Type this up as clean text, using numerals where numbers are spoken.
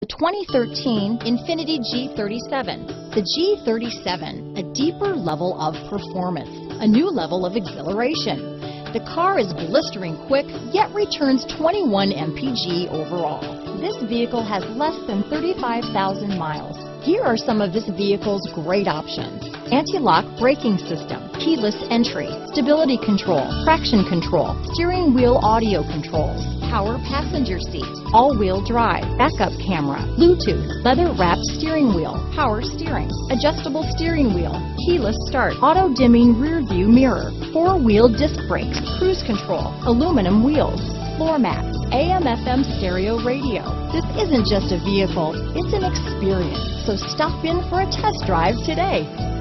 The 2013 Infiniti G37. The G37, a deeper level of performance, a new level of exhilaration. The car is blistering quick, yet returns 21 mpg overall. This vehicle has less than 35,000 miles. Here are some of this vehicle's great options: anti-lock braking system, keyless entry, stability control, traction control, steering wheel audio controls, power passenger seat, all-wheel drive, backup camera, Bluetooth, leather-wrapped steering wheel, power steering, adjustable steering wheel, keyless start, auto-dimming rear-view mirror, four-wheel disc brakes, cruise control, aluminum wheels, floor mats, AM/FM stereo radio. This isn't just a vehicle, it's an experience, so stop in for a test drive today.